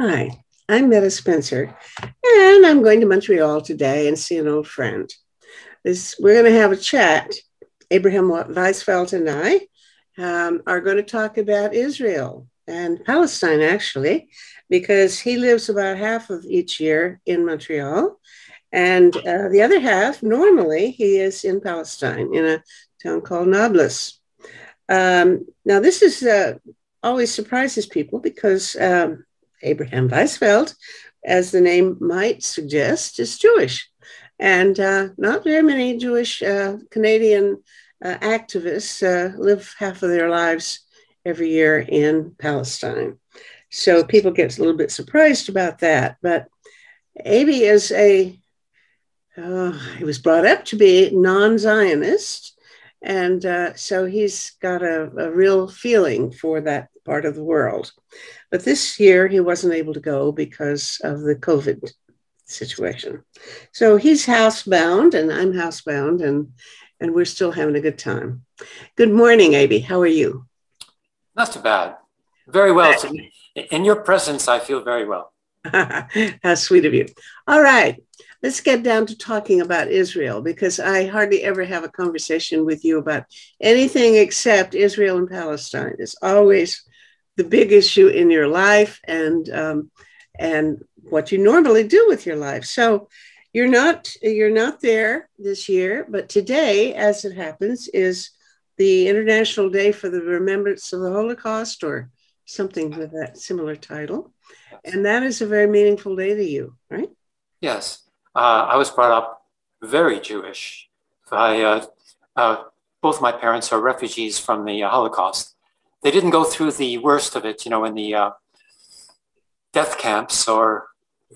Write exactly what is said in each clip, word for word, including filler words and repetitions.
Hi, I'm Metta Spencer, and I'm going to Montreal today and see an old friend. This, we're going to have a chat. Abraham Weizfeld and I um, are going to talk about Israel and Palestine, actually, because he lives about half of each year in Montreal, and uh, the other half, normally, he is in Palestine, in a town called Nablus. Um, now, this is uh, always surprises people because um, Abraham Weizfeld, as the name might suggest, is Jewish. And uh, not very many Jewish uh, Canadian uh, activists uh, live half of their lives every year in Palestine. So people get a little bit surprised about that. But Abi is a, uh, he was brought up to be non-Zionist. And uh, so he's got a, a real feeling for that part of the world. But this year he wasn't able to go because of the COVID situation. So he's housebound and I'm housebound and, and we're still having a good time. Good morning, Abi. How are you? Not too bad. Very well. In your presence, I feel very well. How sweet of you. All right. Let's get down to talking about Israel, because I hardly ever have a conversation with you about anything except Israel and Palestine. It's always the big issue in your life and um, and what you normally do with your life. So you're not you're not there this year, but today, as it happens, is the International Day for the Remembrance of the Holocaust, or something with that similar title, and that is a very meaningful day to you, right? Yes. Uh, I was brought up very Jewish. I, uh, uh, both my parents are refugees from the uh, Holocaust. They didn't go through the worst of it, you know, in the uh, death camps or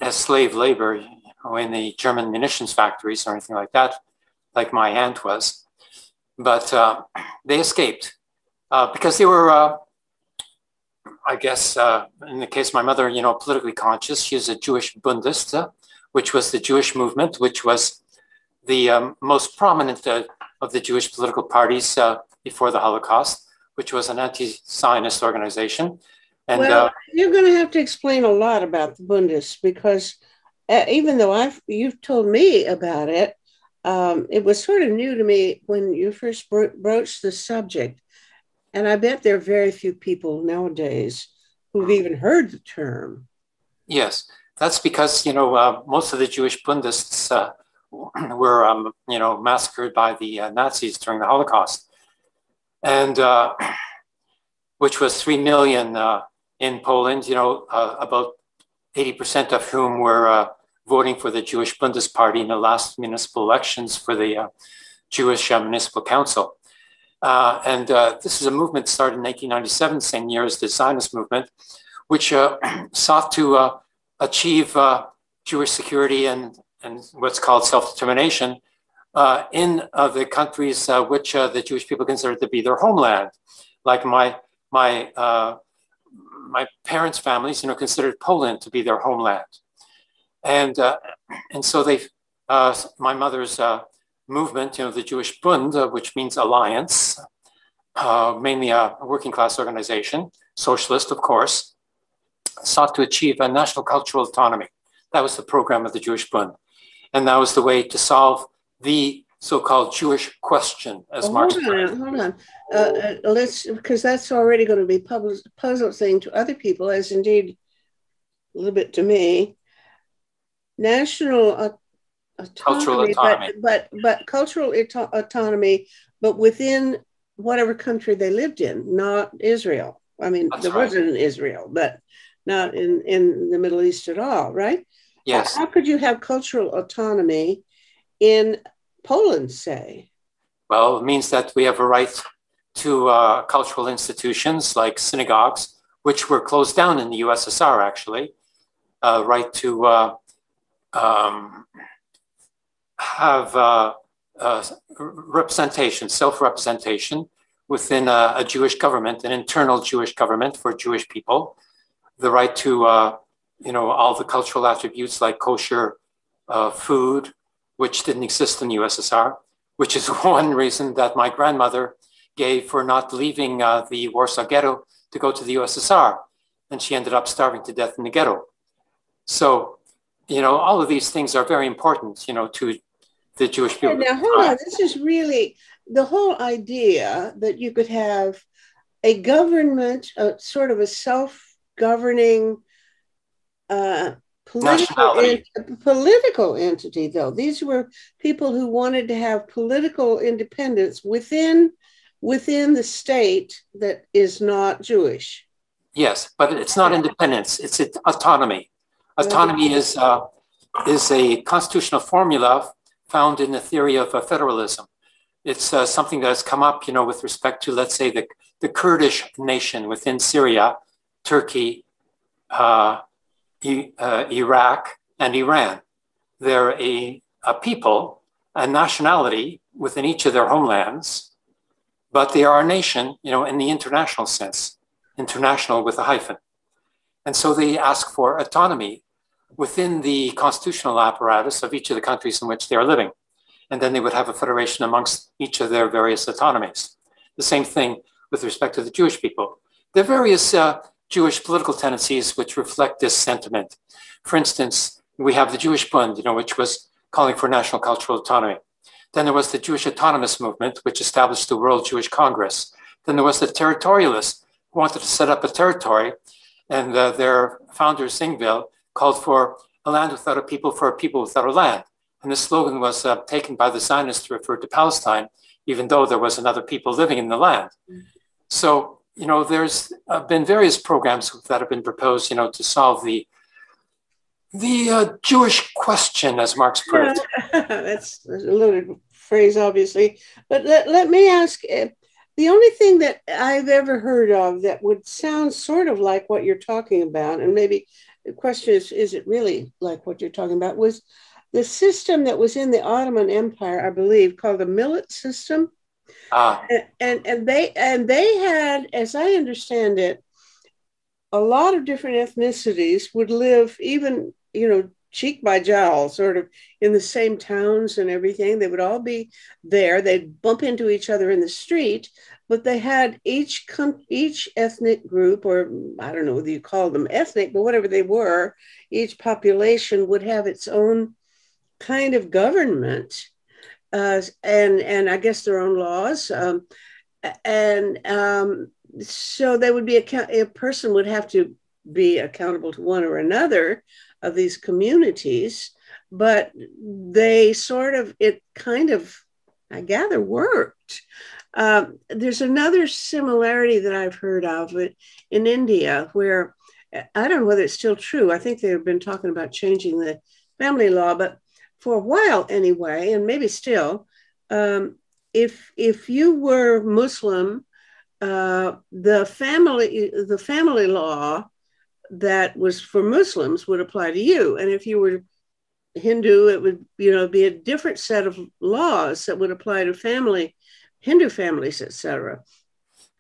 as slave labor, you know, in the German munitions factories or anything like that, like my aunt was. But uh, they escaped uh, because they were, uh, I guess, uh, in the case of my mother, you know, politically conscious. She's a Jewish Bundista, which was the Jewish movement, which was the um, most prominent uh, of the Jewish political parties uh, before the Holocaust, which was an anti-Zionist organization. And well, uh, you're going to have to explain a lot about the Bundes, because uh, even though I've, you've told me about it, um, it was sort of new to me when you first bro broached the subject. And I bet there are very few people nowadays who've even heard the term. Yes. That's because, you know, uh, most of the Jewish Bundists uh, were, um, you know, massacred by the uh, Nazis during the Holocaust, and uh, which was three million uh, in Poland, you know, uh, about eighty percent of whom were uh, voting for the Jewish Bundes party in the last municipal elections for the uh, Jewish uh, Municipal Council. Uh, and uh, this is a movement started in eighteen ninety-seven, same year as the Zionist movement, which uh, sought to uh, achieve uh, Jewish security and, and what's called self-determination uh, in uh, the countries uh, which uh, the Jewish people considered to be their homeland. Like my, my, uh, my parents' families, you know, considered Poland to be their homeland. And, uh, and so they, uh, my mother's uh, movement, you know, the Jewish Bund, uh, which means alliance, uh, mainly a working class organization, socialist, of course, sought to achieve a national cultural autonomy. That was the program of the Jewish Bund. And that was the way to solve the so-called Jewish question, as oh, Marx hold on, hold on. Uh, uh, let's, because that's already going to be a puzzle thing to other people, as indeed a little bit to me. National uh, autonomy, cultural autonomy. But, but, but cultural auto autonomy, but within whatever country they lived in, not Israel. I mean, that's there right. wasn't in Israel, but not in, in the Middle East at all, right? Yes. How could you have cultural autonomy in Poland, say? Well, it means that we have a right to uh, cultural institutions like synagogues, which were closed down in the U S S R, actually. Uh, right to uh, um, have uh, uh, representation, self-representation within a, a Jewish government, an internal Jewish government for Jewish people. The right to, uh, you know, all the cultural attributes like kosher uh, food, which didn't exist in the U S S R, which is one reason that my grandmother gave for not leaving uh, the Warsaw Ghetto to go to the U S S R. and she ended up starving to death in the ghetto. So, you know, all of these things are very important, you know, to the Jewish people. Now, hold on. This is really the whole idea that you could have a government, a sort of a self-governing uh, political, ent political entity, though. These were people who wanted to have political independence within within the state that is not Jewish. Yes, but it's not independence. It's autonomy. Autonomy right. is uh, is a constitutional formula found in the theory of uh, federalism. It's uh, something that has come up, you know, with respect to, let's say, the, the Kurdish nation within Syria, Turkey, uh, e uh, Iraq, and Iran. They're a, a people, a nationality within each of their homelands, but they are a nation, you know, in the international sense, international with a hyphen. And so they ask for autonomy within the constitutional apparatus of each of the countries in which they are living. And then they would have a federation amongst each of their various autonomies. The same thing with respect to the Jewish people. There are various uh, Jewish political tendencies which reflect this sentiment. For instance, we have the Jewish Bund, you know, which was calling for national cultural autonomy. Then there was the Jewish autonomous movement, which established the World Jewish Congress. Then there was the territorialists, who wanted to set up a territory, and uh, their founder, Zingville, called for a land without a people for a people without a land. And this slogan was uh, taken by the Zionists to refer to Palestine, even though there was another people living in the land. Mm-hmm. So, you know, there's uh, been various programs that have been proposed, you know, to solve the the uh, Jewish question, as Marx put it. That's a loaded phrase, obviously. But let, let me ask, uh, the only thing that I've ever heard of that would sound sort of like what you're talking about, and maybe the question is, is it really like what you're talking about, was the system that was in the Ottoman Empire, I believe, called the millet system. Ah. And, and, and, they, and they had, as I understand it, a lot of different ethnicities would live even, you know, cheek by jowl, sort of in the same towns and everything. They would all be there. They'd bump into each other in the street, but they had each each ethnic group, or I don't know whether you call them ethnic, but whatever they were, each population would have its own kind of government, uh, and and I guess their own laws, um, and um, so they would be a, a person would have to be accountable to one or another of these communities, but they sort of it kind of I gather worked. Um, there's another similarity that I've heard of it in India, where I don't know whether it's still true. I think they've been talking about changing the family law, but for a while anyway, and maybe still, um, if if you were Muslim, uh, the family the family law that was for Muslims would apply to you, and if you were Hindu, it would you know be a different set of laws that would apply to family Hindu families, et cetera.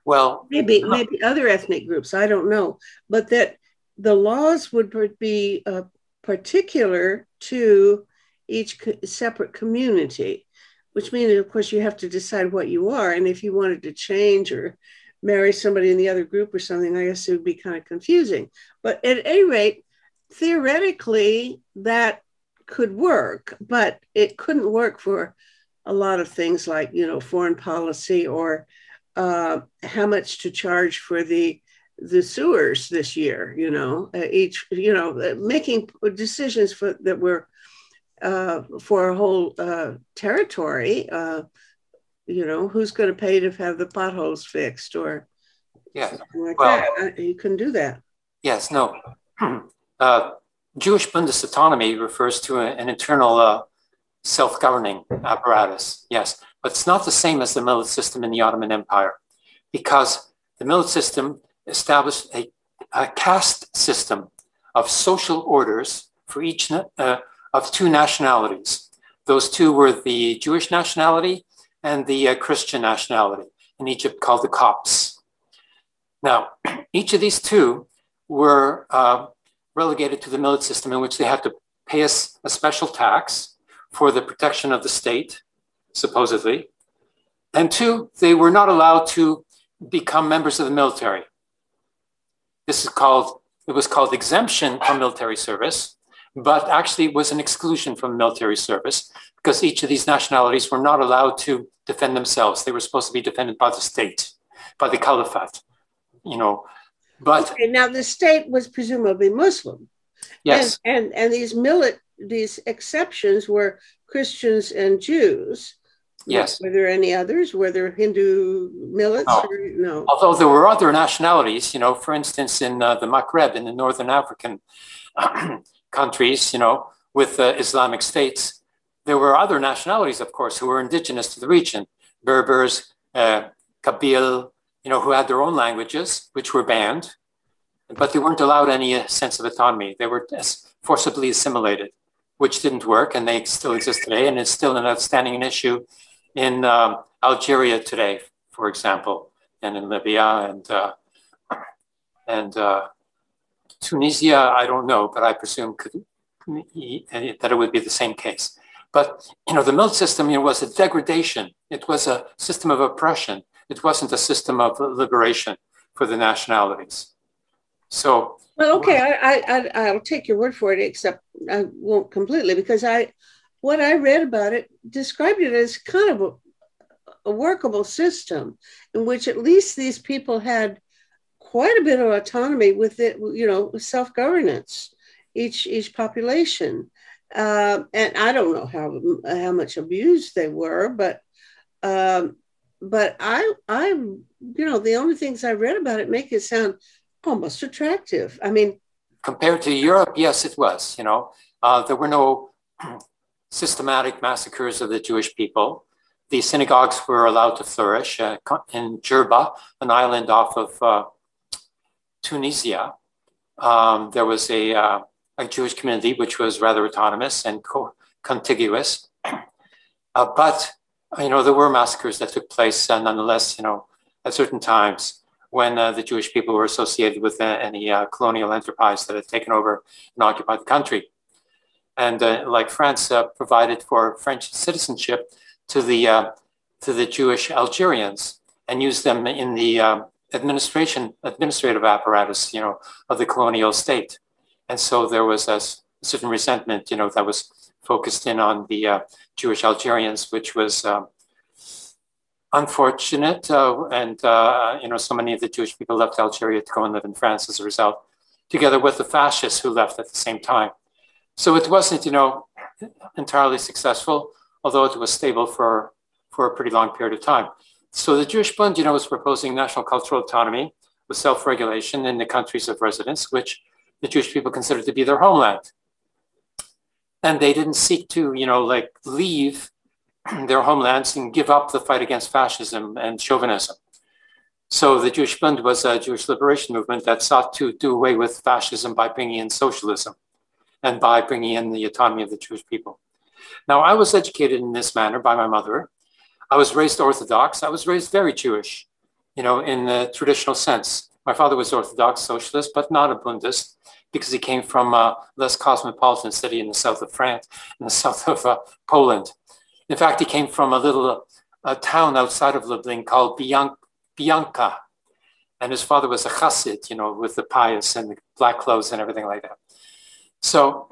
Well, maybe uh, maybe other ethnic groups, I don't know, but that the laws would be uh, particular to each separate community, which means, of course, you have to decide what you are. And if you wanted to change or marry somebody in the other group or something, I guess it would be kind of confusing. But at any rate, theoretically, that could work, but it couldn't work for a lot of things like, you know, foreign policy or uh, how much to charge for the the sewers this year, you know, uh, each, you know, uh, making decisions for that were Uh, for a whole uh, territory, uh, you know, who's going to pay to have the potholes fixed or yeah. something like well, that. You couldn't do that. Yes, no. uh, Jewish Bundes autonomy refers to a, an internal uh, self-governing apparatus, yes. But it's not the same as the millet system in the Ottoman Empire, because the millet system established a, a caste system of social orders for each uh, of two nationalities. Those two were the Jewish nationality and the uh, Christian nationality in Egypt called the Copts. Now, each of these two were uh, relegated to the millet system, in which they had to pay a, a special tax for the protection of the state, supposedly. And two, they were not allowed to become members of the military. This is called, it was called exemption from military service, but actually it was an exclusion from military service because each of these nationalities were not allowed to defend themselves. They were supposed to be defended by the state, by the caliphate, you know. But okay, now the state was presumably Muslim. Yes. And, and, and these milit, these exceptions were Christians and Jews. Yes. Were there any others? Were there Hindu millets? No. Or, no. Although there were other nationalities, you know, for instance, in uh, the Maghreb, in the Northern African countries, you know, with uh, Islamic states, there were other nationalities, of course, who were indigenous to the region. Berbers, uh, Kabyle, you know, who had their own languages, which were banned, but they weren't allowed any uh, sense of autonomy. They were forcibly assimilated, which didn't work, and they still exist today, and it's still an outstanding issue in um, Algeria today, for example, and in Libya and uh, and uh, Tunisia, I don't know, but I presume could, that it would be the same case. But you know, the milit system, you know, was a degradation. It was a system of oppression. It wasn't a system of liberation for the nationalities. So well, okay, I, I I'll take your word for it, except I won't completely, because I. What I read about it described it as kind of a, a workable system in which at least these people had quite a bit of autonomy with it, you know, self-governance, each each population. Uh, and I don't know how how much abused they were, but um, but I I you know, the only things I read about it make it sound almost attractive. I mean, compared to Europe, yes, it was. You know, uh, there were no systematic massacres of the Jewish people. The synagogues were allowed to flourish uh, in Jerba, an island off of uh, Tunisia. Um, there was a, uh, a Jewish community which was rather autonomous and co contiguous. Uh, but, you know, there were massacres that took place uh, nonetheless, you know, at certain times when uh, the Jewish people were associated with uh, any uh, colonial enterprise that had taken over and occupied the country. And uh, like France, uh, provided for French citizenship to the uh, to the Jewish Algerians and used them in the uh, administration administrative apparatus, you know, of the colonial state. And so there was a certain resentment, you know, that was focused in on the uh, Jewish Algerians, which was um, unfortunate. Uh, and uh, you know, so many of the Jewish people left Algeria to go and live in France as a result, together with the fascists who left at the same time. So it wasn't, you know, entirely successful, although it was stable for, for a pretty long period of time. So the Jewish Bund, you know, was proposing national cultural autonomy with self-regulation in the countries of residence, which the Jewish people considered to be their homeland. And they didn't seek to, you know, like leave their homelands and give up the fight against fascism and chauvinism. So the Jewish Bund was a Jewish liberation movement that sought to do away with fascism by bringing in socialism and by bringing in the autonomy of the Jewish people. Now, I was educated in this manner by my mother. I was raised Orthodox. I was raised very Jewish, you know, in the traditional sense. My father was Orthodox socialist, but not a Bundist, because he came from a less cosmopolitan city in the south of France, in the south of uh, Poland. In fact, he came from a little uh, town outside of Lublin called Bianca. And his father was a Hasid, you know, with the pious and the black clothes and everything like that. So,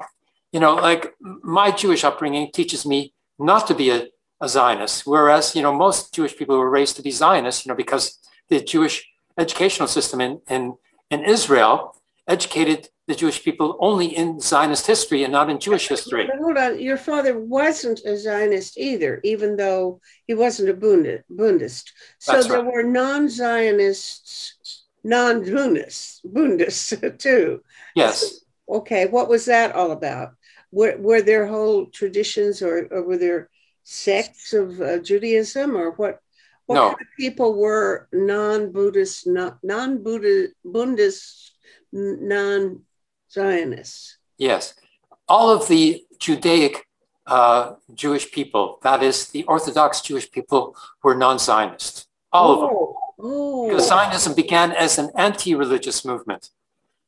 you know, like my Jewish upbringing teaches me not to be a, a Zionist, whereas, you know, most Jewish people were raised to be Zionists, you know, because the Jewish educational system in, in, in Israel educated the Jewish people only in Zionist history and not in Jewish history. But hold on, your father wasn't a Zionist either, even though he wasn't a Bundist. So That's there right. were non-Zionists, non-Bundists Bundists too. Yes. Okay, what was that all about? Were, were there whole traditions or, or were there sects of uh, Judaism or what? What no. kind of people were non-Buddhist, non-Buddhist, Bundist, non-Zionists? Yes, all of the Judaic uh, Jewish people, that is the Orthodox Jewish people, were non-Zionist, all oh. of them. Oh. Because Zionism began as an anti-religious movement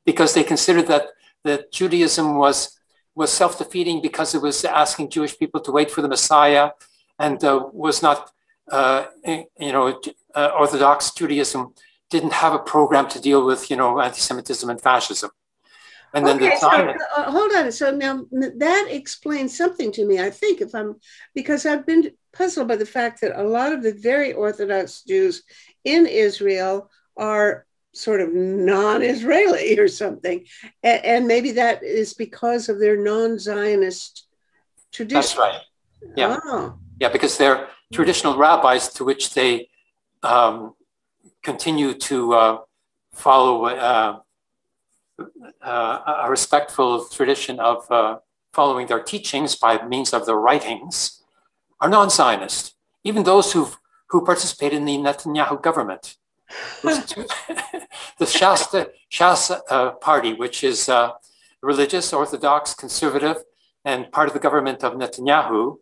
because they considered that that Judaism was, was self-defeating because it was asking Jewish people to wait for the Messiah and uh, was not, uh, you know, uh, Orthodox Judaism didn't have a program to deal with, you know, anti-Semitism and fascism. And then okay, the Zionists, so, uh, hold on. So now that explains something to me, I think, if I'm, because I've been puzzled by the fact that a lot of the very Orthodox Jews in Israel are sort of non-Israeli or something. And, and maybe that is because of their non-Zionist tradition. That's right. Yeah. Oh. Yeah, because they're traditional rabbis to which they um, continue to uh, follow uh, uh, a respectful tradition of uh, following their teachings by means of their writings, are non-Zionist, even those who've, who participated in the Netanyahu government. The Shas, the Shas uh, party, which is uh, religious, Orthodox, conservative, and part of the government of Netanyahu,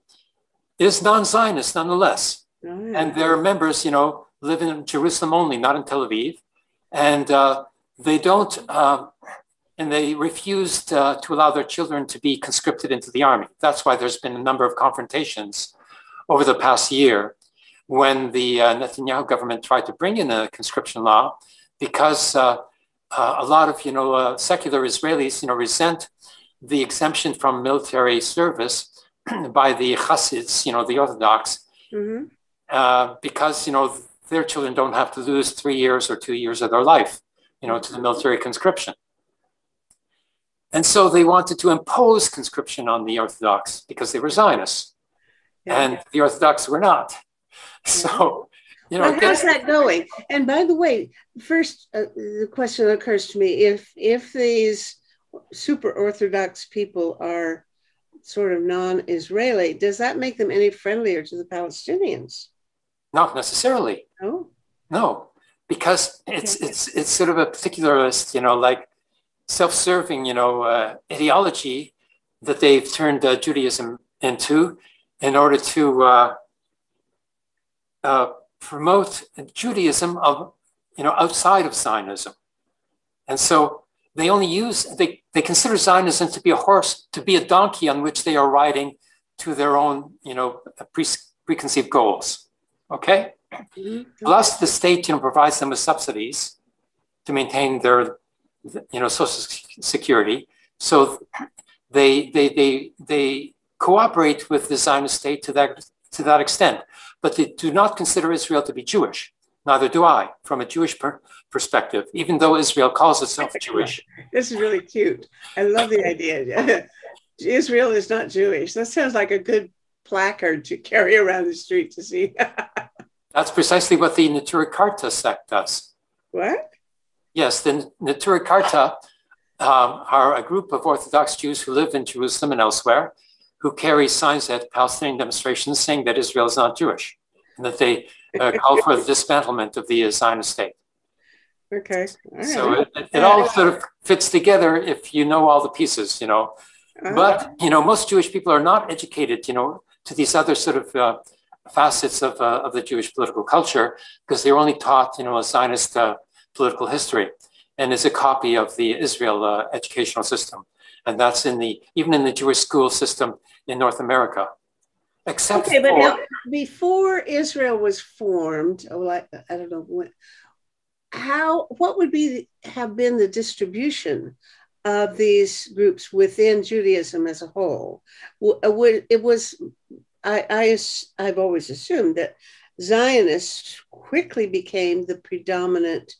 is non-Zionist nonetheless. Oh, yeah. And their members, you know, live in Jerusalem only, not in Tel Aviv. And uh, they don't, uh, and they refused uh, to allow their children to be conscripted into the army. That's why there's been a number of confrontations over the past year when the uh, Netanyahu government tried to bring in a conscription law, because uh, uh, a lot of, you know, uh, secular Israelis, you know, resent the exemption from military service by the Hasids, you know, the Orthodox, mm-hmm. uh, because, you know, their children don't have to lose three years or two years of their life, you know, to the military conscription. And so they wanted to impose conscription on the Orthodox because they were Zionists, yeah. and the Orthodox were not. So, you know, well, how's that going? And by the way, first, uh, the question that occurs to me, if if these super Orthodox people are sort of non-Israeli, does that make them any friendlier to the Palestinians? Not necessarily. No, no, because it's okay. it's it's sort of a particularist, you know, like self-serving, you know, uh, ideology that they've turned uh, Judaism into in order to uh, uh, promote Judaism of, you know, outside of Zionism, and so. They only use, they, they consider Zionism to be a horse, to be a donkey on which they are riding to their own, you know, pre, preconceived goals, okay? Mm-hmm. Plus the state, you know, provides them with subsidies to maintain their, you know, social security. So they, they, they, they cooperate with the Zionist state to that, to that extent, but they do not consider Israel to be Jewish. Neither do I, from a Jewish per perspective, even though Israel calls itself Jewish. This is really cute. I love the idea. Israel is not Jewish. That sounds like a good placard to carry around the street to see. That's precisely what the Neturei Karta sect does. What? Yes, the Neturei Karta um, are a group of Orthodox Jews who live in Jerusalem and elsewhere, who carry signs at Palestinian demonstrations saying that Israel is not Jewish, and that they uh, call for the dismantlement of the uh, Zionist state. Okay. All right. So it, it, it all sort of fits together if you know all the pieces, you know. Uh-huh. But, you know, most Jewish people are not educated, you know, to these other sort of uh, facets of, uh, of the Jewish political culture, because they're only taught, you know, a Zionist uh, political history, and is a copy of the Israel uh, educational system. And that's in the, even in the Jewish school system in North America. Except okay, but for, now, before Israel was formed, oh, I, I don't know what, how, what would be have been the distribution of these groups within Judaism as a whole? Would, it was, I, I, I've always assumed that Zionists quickly became the predominant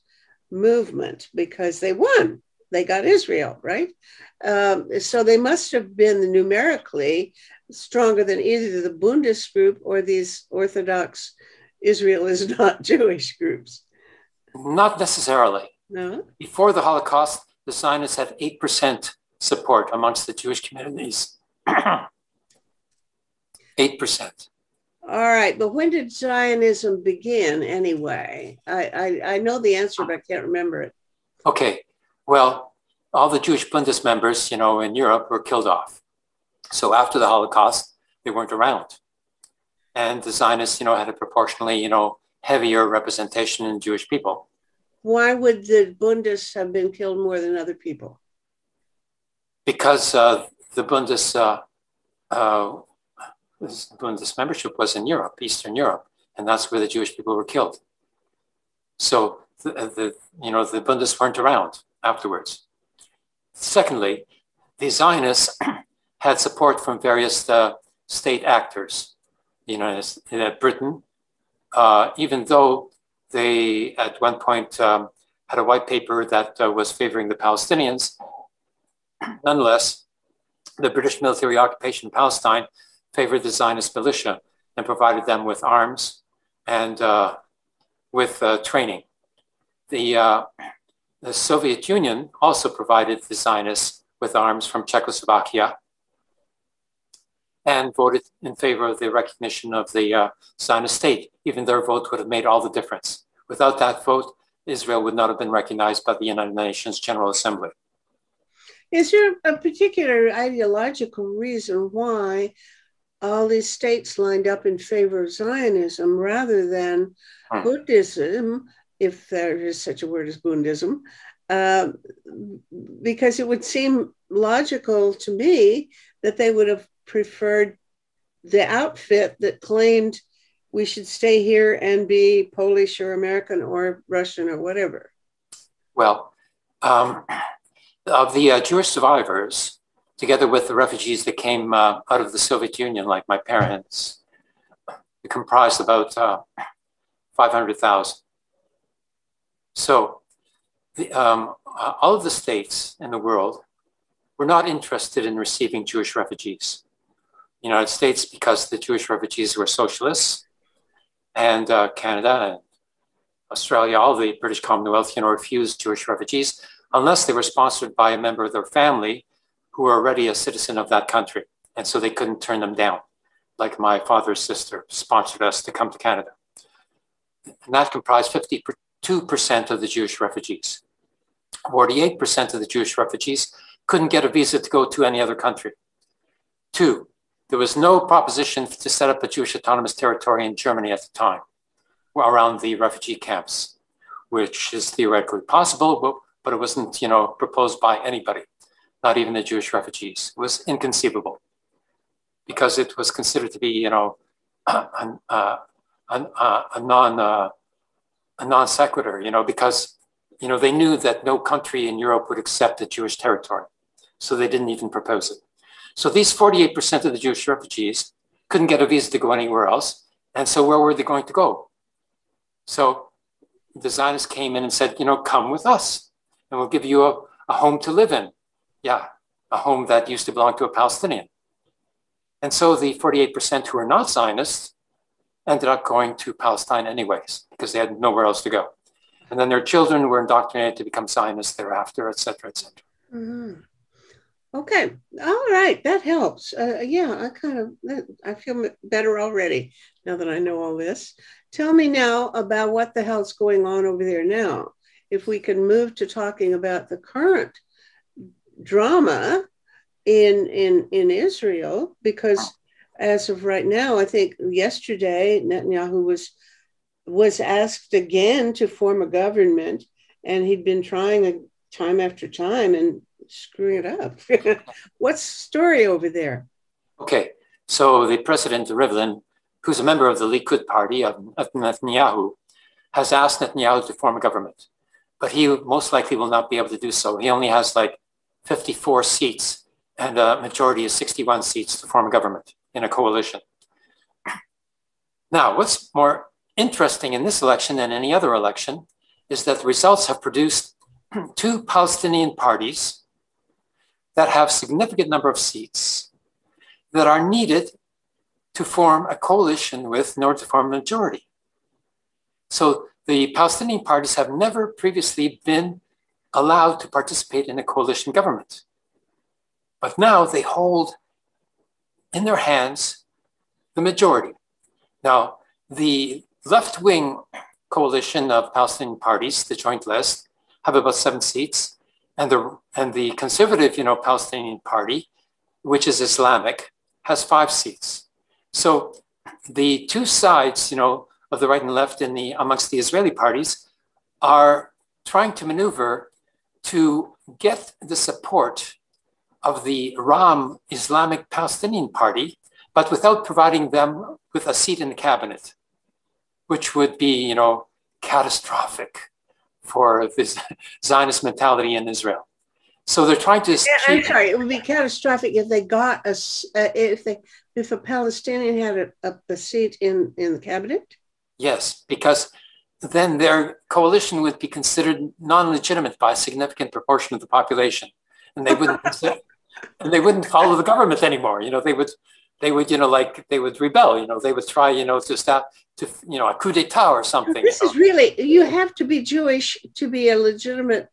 movement because they won. They got Israel, right? Um, so they must have been numerically stronger than either the Bundist group or these Orthodox Israel is not Jewish groups. Not necessarily. No? Before the Holocaust, the Zionists had eight percent support amongst the Jewish communities. eight percent. All right, but when did Zionism begin anyway? I, I, I know the answer, but I can't remember it. Okay. Well, all the Jewish Bundist members, you know, in Europe were killed off. So after the Holocaust, they weren't around. And the Zionists, you know, had a proportionally, you know, heavier representation in Jewish people. Why would the Bundists have been killed more than other people? Because uh, the Bundists, uh, uh, Bundist membership was in Europe, Eastern Europe, and that's where the Jewish people were killed. So the, the, you know, the Bundists weren't around afterwards. Secondly, the Zionists had support from various uh, state actors, you know, in, in Britain, uh, even though they at one point um, had a white paper that uh, was favoring the Palestinians. Nonetheless, the British military occupation of Palestine favored the Zionist militia and provided them with arms and uh, with uh, training. The, uh, the Soviet Union also provided the Zionists with arms from Czechoslovakia and voted in favor of the recognition of the uh, Zionist state. Even their vote would have made all the difference. Without that vote, Israel would not have been recognized by the United Nations General Assembly. Is there a particular ideological reason why all these states lined up in favor of Zionism rather than hmm. Buddhism, if there is such a word as Bundism, uh, because it would seem logical to me that they would have preferred the outfit that claimed we should stay here and be Polish or American or Russian or whatever? Well, um, of the uh, Jewish survivors, together with the refugees that came uh, out of the Soviet Union, like my parents, it comprised about uh, five hundred thousand. So the, um, all of the states in the world were not interested in receiving Jewish refugees. The United States, because the Jewish refugees were socialists, and uh, Canada and Australia, all the British Commonwealth, you know, refused Jewish refugees unless they were sponsored by a member of their family who were already a citizen of that country. And so they couldn't turn them down. Like my father's sister sponsored us to come to Canada. And that comprised fifty-two percent of the Jewish refugees. forty-eight percent of the Jewish refugees couldn't get a visa to go to any other country. Two, there was no proposition to set up a Jewish autonomous territory in Germany at the time around the refugee camps, which is theoretically possible, but, but it wasn't, you know, proposed by anybody. Not even the Jewish refugees. It was inconceivable because it was considered to be, you know, a, a, a, a non uh, a non sequitur. You know, because you know they knew that no country in Europe would accept a Jewish territory, so they didn't even propose it. So these forty-eight percent of the Jewish refugees couldn't get a visa to go anywhere else, and so where were they going to go? So the Zionists came in and said, you know, come with us, and we'll give you a, a home to live in. Yeah, a home that used to belong to a Palestinian. And so the forty-eight percent who were not Zionists ended up going to Palestine anyways, because they had nowhere else to go. And then their children were indoctrinated to become Zionists thereafter, et cetera, et cetera. Mm-hmm. Okay, all right, that helps. Uh, yeah, I kind of, I feel better already now that I know all this. Tell me now about what the hell's going on over there now. If we can move to talking about the current drama in in in Israel, because as of right now, I think yesterday Netanyahu was was asked again to form a government, and he'd been trying time after time and screwing it up. What's the story over there? Okay, so the president Rivlin, who's a member of the Likud party of, of Netanyahu, has asked Netanyahu to form a government, but he most likely will not be able to do so. He only has like fifty-four seats, and a majority is sixty-one seats to form a government in a coalition. Now, what's more interesting in this election than any other election is that the results have produced two Palestinian parties that have significant number of seats that are needed to form a coalition with in order to form a majority. So the Palestinian parties have never previously been allowed to participate in a coalition government. But now they hold in their hands the majority. Now, the left-wing coalition of Palestinian parties, the joint list, have about seven seats, and the, and the conservative, you know, Palestinian party, which is Islamic, has five seats. So the two sides, you know, of the right and left in the, amongst the Israeli parties are trying to maneuver to get the support of the Ram Islamic Palestinian Party, but without providing them with a seat in the cabinet, which would be, you know, catastrophic for this Zionist mentality in Israel. So they're trying to. Yeah, I'm sorry, it would be catastrophic if they got us, uh, if they, if a Palestinian had a, a seat in in the cabinet. Yes, because then their coalition would be considered non-legitimate by a significant proportion of the population, and they wouldn't consider, and they wouldn't follow the government anymore. You know, they would, they would, you know, like they would rebel. You know, they would try, you know, to stop, to you know, a coup d'état or something. This is really, you have to be Jewish to be a legitimate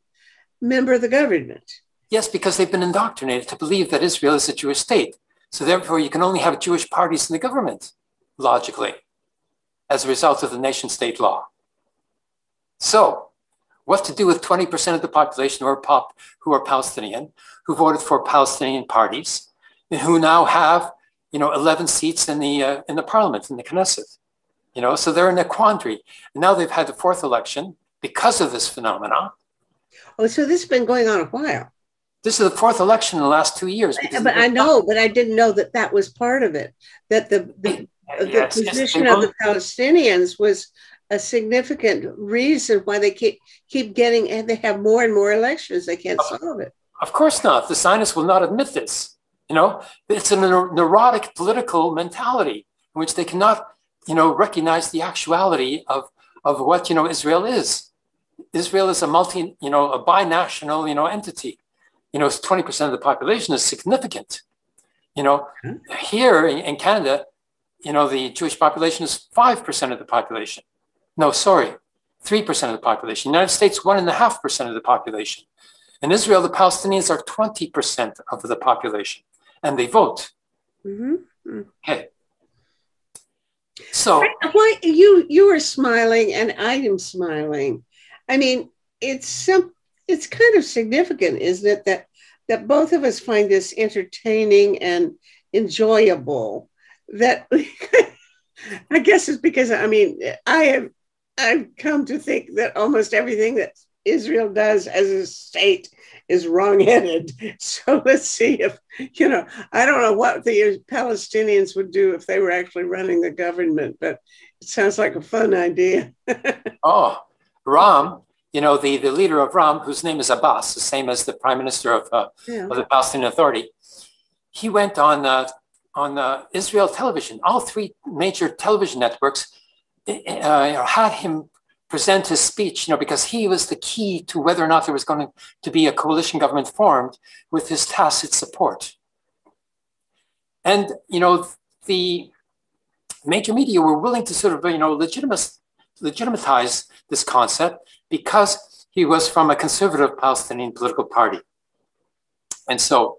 member of the government. Yes, because they've been indoctrinated to believe that Israel is a Jewish state. So therefore, you can only have Jewish parties in the government, logically, as a result of the nation state law. So what to do with twenty percent of the population who are, pop, who are Palestinian, who voted for Palestinian parties, and who now have, you know, eleven seats in the, uh, in the parliament, in the Knesset. You know, so they're in a quandary. And now they've had the fourth election because of this phenomenon. Oh, so this has been going on a while. This is the fourth election in the last two years. But I know, but I didn't know that that was part of it, that the, the, yes, the position yes, of the Palestinians was a significant reason why they keep, keep getting, and they have more and more elections. They can't of, solve it. Of course not. The Zionists will not admit this. You know, it's a neurotic political mentality in which they cannot, you know, recognize the actuality of, of what, you know, Israel is. Israel is a multi, you know, a binational, you know, entity. You know, twenty percent of the population is significant. You know, mm-hmm. Here in Canada, you know, the Jewish population is five percent of the population. No, sorry, three percent of the population. United States, one point five percent of the population. In Israel, the Palestinians are twenty percent of the population, and they vote. Mm-hmm. Okay. So. Why, you, you are smiling, and I am smiling. I mean, it's some, it's kind of significant, isn't it, that that both of us find this entertaining and enjoyable. That I guess it's because, I mean, I have I've come to think that almost everything that Israel does as a state is wrongheaded. So let's see if, you know, I don't know what the Palestinians would do if they were actually running the government, but it sounds like a fun idea. Oh. Ram, you know, the, the leader of Ram, whose name is Abbas, the same as the prime minister of, uh, yeah. of the Palestinian Authority, he went on uh, on uh, Israel television. All three major television networks uh, had him present his speech, you know, because he was the key to whether or not there was going to be a coalition government formed with his tacit support. And, you know, the major media were willing to sort of, you know, legitimize Legitimize this concept because he was from a conservative Palestinian political party, and so,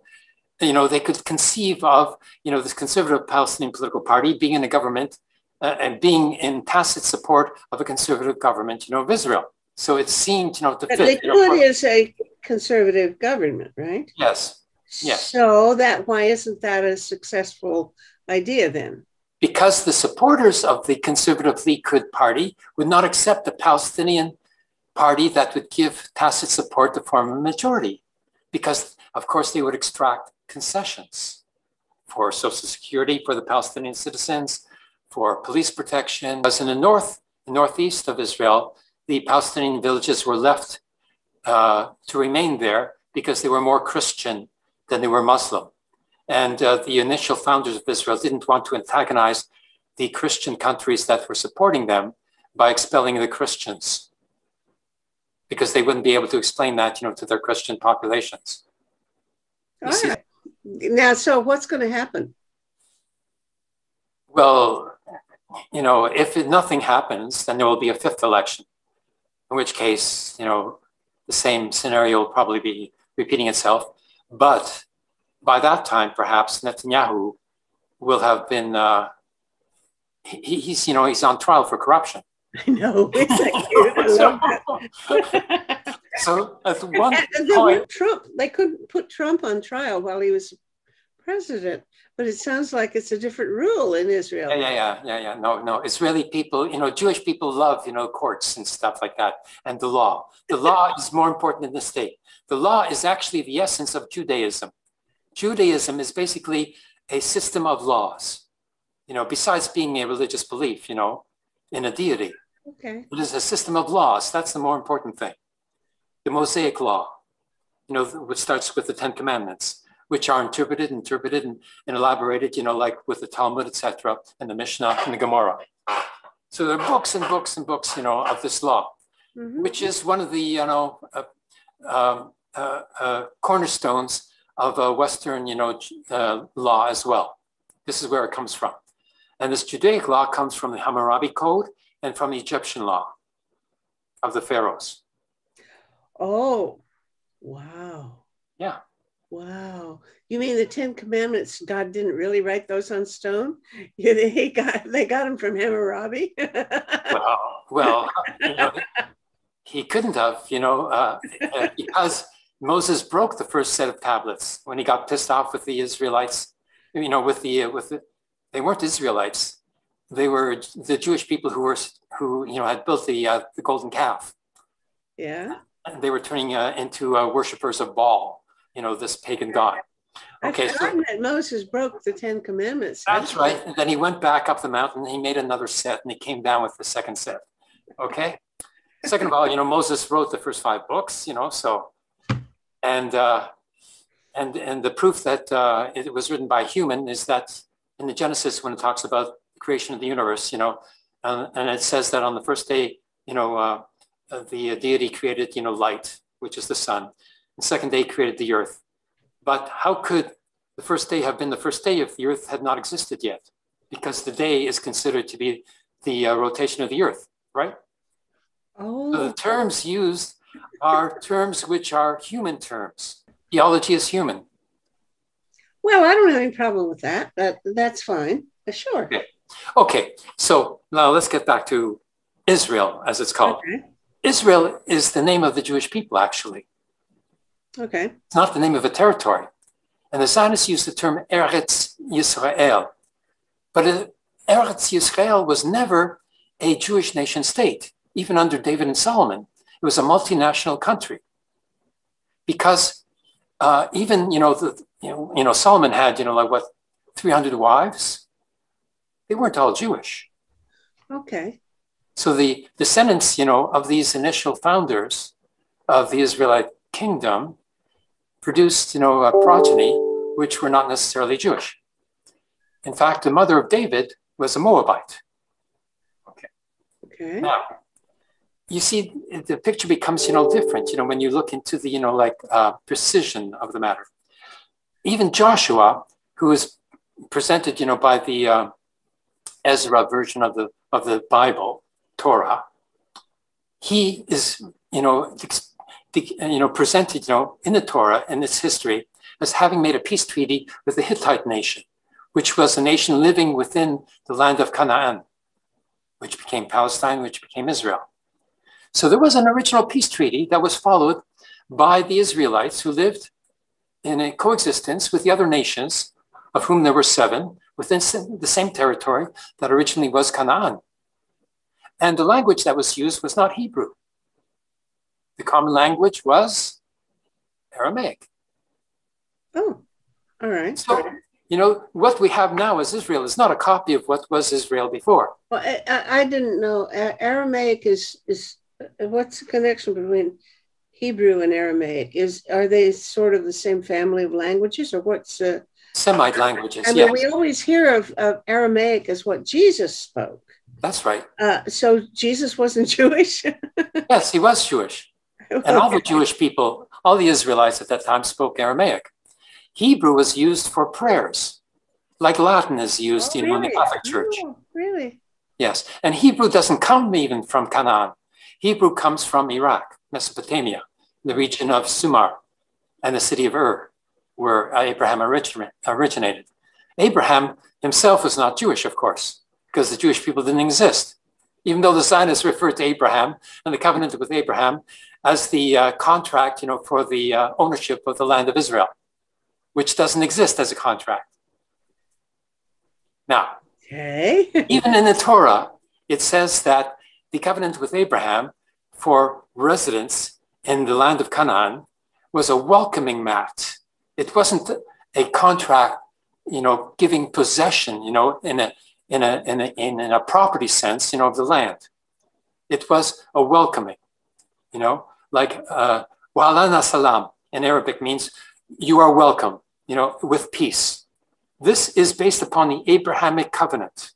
you know, they could conceive of, you know, this conservative Palestinian political party being in a government uh, and being in tacit support of a conservative government, you know, of Israel. So it seemed, you know, to but fit. But Likud is a conservative government, right? Yes. Yes. So that why isn't that a successful idea then? Because the supporters of the conservative Likud party would not accept a Palestinian party that would give tacit support to form a majority, because of course they would extract concessions for social security for the Palestinian citizens, for police protection. As in the north, northeast of Israel, the Palestinian villages were left uh, to remain there because they were more Christian than they were Muslim. And uh, the initial founders of Israel didn't want to antagonize the Christian countries that were supporting them by expelling the Christians, because they wouldn't be able to explain that, you know, to their Christian populations. All right. Now, so what's going to happen? Well, you know, if nothing happens, then there will be a fifth election, in which case, you know, the same scenario will probably be repeating itself. But by that time, perhaps Netanyahu will have been, uh, he, he's, you know, he's on trial for corruption. I know. Exactly. So at one point, Trump, they couldn't put Trump on trial while he was president, but it sounds like it's a different rule in Israel. Yeah, yeah, yeah, yeah. No, no. Israeli people, you know, Jewish people love, you know, courts and stuff like that. And the law, the law is more important than the state. The law is actually the essence of Judaism. Judaism is basically a system of laws, you know, besides being a religious belief, you know, in a deity. Okay. It is a system of laws. That's the more important thing. the Mosaic Law, you know, which starts with the Ten Commandments, which are interpreted, interpreted, and, and elaborated, you know, like with the Talmud, et cetera, and the Mishnah and the Gemara. So there are books and books and books, you know, of this law, mm-hmm. which is one of the, you know, uh, uh, uh, uh, cornerstones of uh, Western, you know, uh, law as well. This is where it comes from. And this Judaic law comes from the Hammurabi Code and from the Egyptian law of the pharaohs. Oh, wow. Yeah. Wow. You mean the Ten Commandments, God didn't really write those on stone? Yeah, they got they got them from Hammurabi? well, well you know, he couldn't have, you know, uh, because Moses broke the first set of tablets when he got pissed off with the Israelites, you know, with the, uh, with the, they weren't Israelites. They were the Jewish people who were, who, you know, had built the, uh, the golden calf. Yeah. And they were turning uh, into uh, worshipers of Baal, you know, this pagan god. Okay, so that Moses broke the Ten Commandments. That's right. And then he went back up the mountain and he made another set and he came down with the second set. Okay. Second of all, you know, Moses wrote the first five books, you know, so, and, uh, and, and the proof that uh, it was written by a human is that in the Genesis, when it talks about the creation of the universe, you know, uh, and it says that on the first day, you know, uh, the deity created, you know, light, which is the sun. The second day created the earth. But how could the first day have been the first day if the earth had not existed yet? Because the day is considered to be the uh, rotation of the earth, right? Oh. So the terms used are terms which are human terms. Theology is human. Well, I don't have any problem with that, but that's fine. Sure. Okay. Okay. So now let's get back to Israel, as it's called. Okay. Israel is the name of the Jewish people, actually. Okay. It's not the name of a territory. And the Zionists used the term Eretz Yisrael. But it, Eretz Yisrael was never a Jewish nation state, even under David and Solomon. It was a multinational country. Because uh, even, you know, the, you know, you know, Solomon had, you know, like what, three hundred wives? They weren't all Jewish. Okay. So the descendants, you know, of these initial founders of the Israelite kingdom produced, you know, a progeny which were not necessarily Jewish. In fact, the mother of David was a Moabite. Okay. Okay. Now, you see, the picture becomes, you know, different, you know, when you look into the, you know, like uh, precision of the matter. Even Joshua, who is presented, you know, by the uh, Ezra version of the of the Bible, Torah, he is, you know, you know, presented, you know, in the Torah and its history as having made a peace treaty with the Hittite nation, which was a nation living within the land of Canaan, which became Palestine, which became Israel. So there was an original peace treaty that was followed by the Israelites who lived in a coexistence with the other nations, of whom there were seven, within the same territory that originally was Canaan. And the language that was used was not Hebrew. The common language was Aramaic. Oh, all right. So, you know, what we have now as Israel is not a copy of what was Israel before. Well, I, I didn't know. Aramaic is, is, what's the connection between Hebrew and Aramaic? Is, are they sort of the same family of languages, or what's... Uh, Semite languages, I mean, yes. We always hear of, of Aramaic as what Jesus spoke. That's right. Uh, so Jesus wasn't Jewish? Yes, he was Jewish. And all the Jewish people, all the Israelites at that time spoke Aramaic. Hebrew was used for prayers, like Latin is used oh, you know, really? in the Catholic Church. Oh, really? Yes. And Hebrew doesn't come even from Canaan. Hebrew comes from Iraq, Mesopotamia, the region of Sumer and the city of Ur, where Abraham origin originated. Abraham himself was not Jewish, of course, because the Jewish people didn't exist, even though the Zionists referred to Abraham and the covenant with Abraham as the uh, contract, you know, for the uh, ownership of the land of Israel, which doesn't exist as a contract. Now, okay. Even in the Torah, it says that the covenant with Abraham for residence in the land of Canaan was a welcoming mat. It wasn't a contract, you know, giving possession, you know, in a In a, in, a, in a property sense, you know, of the land. It was a welcoming, you know, like uh, wa alana salam in Arabic means you are welcome, you know, with peace. This is based upon the Abrahamic covenant,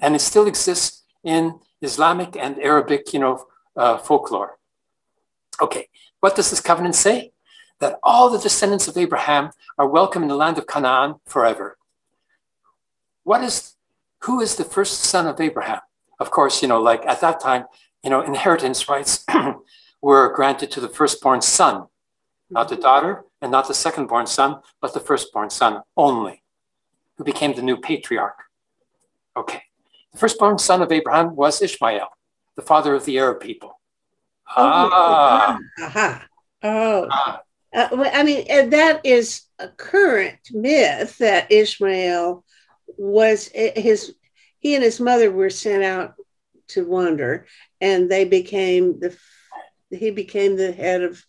and it still exists in Islamic and Arabic, you know, uh, folklore. Okay, what does this covenant say? That all the descendants of Abraham are welcome in the land of Canaan forever. What is, who is the first son of Abraham? Of course, you know, like at that time, you know, inheritance rights were granted to the firstborn son, not the daughter and not the secondborn son, but the firstborn son only, who became the new patriarch. Okay, the firstborn son of Abraham was Ishmael, the father of the Arab people. Oh, ah. Uh-huh. Oh. Ah. Uh, I mean, and that is a current myth that Ishmael was his, he and his mother were sent out to wander, and they became the, he became the head of,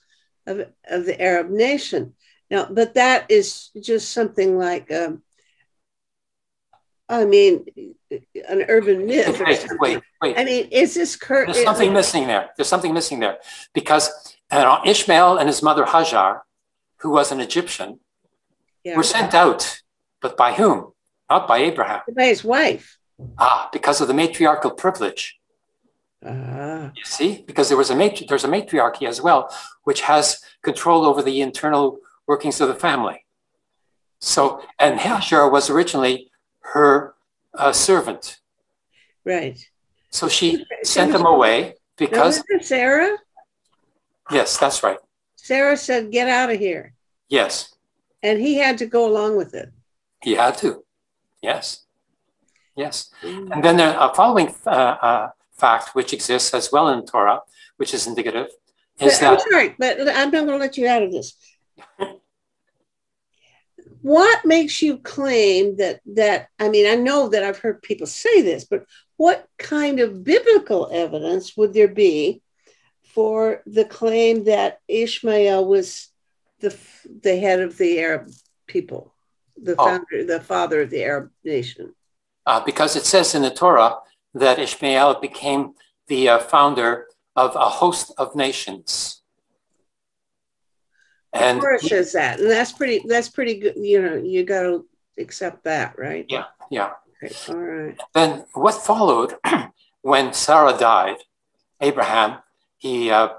of, of the Arab nation. Now, but that is just something like, um, I mean, an urban myth. Wait, wait, wait. I mean, is this current? There's something missing there. There's something missing there because. And Ishmael and his mother Hajar, who was an Egyptian, yeah. were sent out, but by whom? Not by Abraham. By his wife. Ah, because of the matriarchal privilege. Uh. You see, because there was a matri there's a matriarchy as well, which has control over the internal workings of the family. So, and Hajar was originally her uh, servant. Right. So she sent them away because Sarah. Yes, that's right. Sarah said, get out of here. Yes. And he had to go along with it. He had to. Yes. Yes. Mm. And then there, a following uh, uh, fact, which exists as well in Torah, which is indicative, is but, that... I'm sorry, but I'm not going to let you out of this. What makes you claim that, that, I mean, I know that I've heard people say this, but what kind of biblical evidence would there be for the claim that Ishmael was the, the head of the Arab people, the, oh. founder, the father of the Arab nation? Uh, because it says in the Torah that Ishmael became the uh, founder of a host of nations. And the Torah says that, and that's pretty, that's pretty good, you know, you got to accept that, right? Yeah, yeah. Okay, all right. Then what followed when Sarah died, Abraham, he uh,